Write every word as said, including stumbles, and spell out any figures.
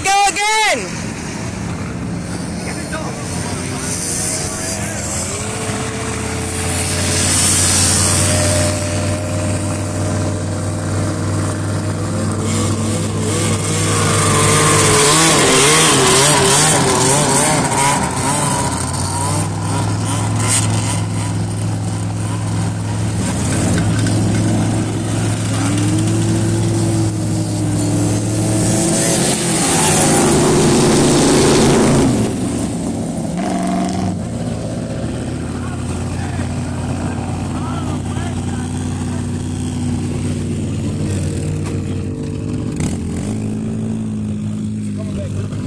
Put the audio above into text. it go again. Thank you.